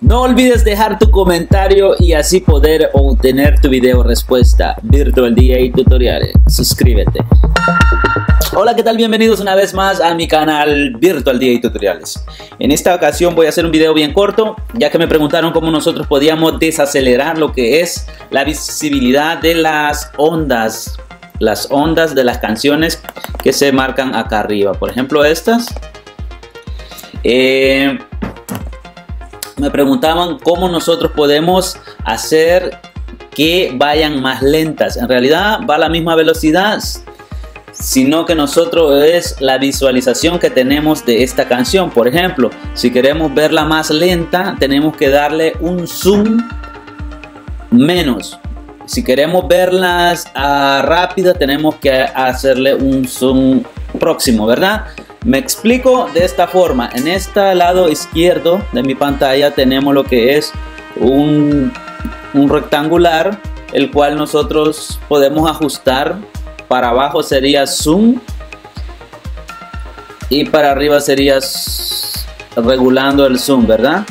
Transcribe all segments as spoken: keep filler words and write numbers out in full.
No olvides dejar tu comentario y así poder obtener tu video respuesta. VirtualDJ Tutoriales, suscríbete. Hola, ¿qué tal? Bienvenidos una vez más a mi canal VirtualDJ Tutoriales. En esta ocasión voy a hacer un video bien corto, ya que me preguntaron cómo nosotros podíamos desacelerar lo que es la visibilidad de las ondas, las ondas de las canciones que se marcan acá arriba. Por ejemplo, estas. Eh, me preguntaban cómo nosotros podemos hacer que vayan más lentas. En realidad va a la misma velocidad, sino que nosotros es la visualización que tenemos de esta canción. Por ejemplo, si queremos verla más lenta, tenemos que darle un zoom menos. Si queremos verlas uh, rápida, tenemos que hacerle un zoom próximo, ¿verdad? Me explico de esta forma. En este lado izquierdo de mi pantalla tenemos lo que es un, un rectangular, el cual nosotros podemos ajustar. Para abajo sería zoom y para arriba sería regulando el zoom, ¿verdad?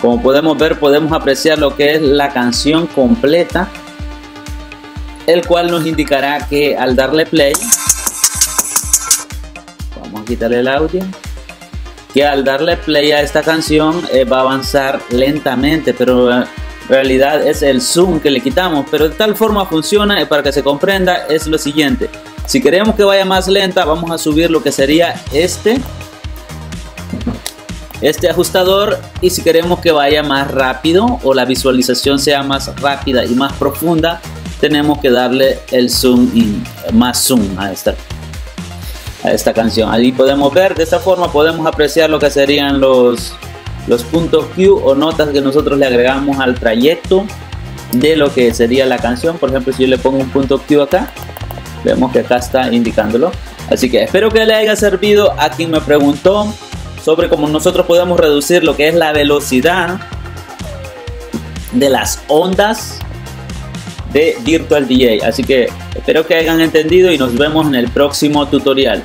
Como podemos ver, podemos apreciar lo que es la canción completa, el cual nos indicará que al darle play, vamos a quitarle el audio, que al darle play a esta canción eh, va a avanzar lentamente, pero eh, realidad es el zoom que le quitamos. Pero de tal forma funciona, para que se comprenda, es lo siguiente. Si queremos que vaya más lenta, vamos a subir lo que sería este este ajustador, y si queremos que vaya más rápido o la visualización sea más rápida y más profunda, tenemos que darle el zoom in, más zoom a esta a esta canción. Ahí podemos ver, de esta forma podemos apreciar lo que serían los los puntos Q o notas que nosotros le agregamos al trayecto de lo que sería la canción. Por ejemplo, si yo le pongo un punto Q acá, vemos que acá está indicándolo. Así que espero que le haya servido a quien me preguntó sobre cómo nosotros podemos reducir lo que es la velocidad de las ondas de VirtualDJ. Así que espero que hayan entendido y nos vemos en el próximo tutorial.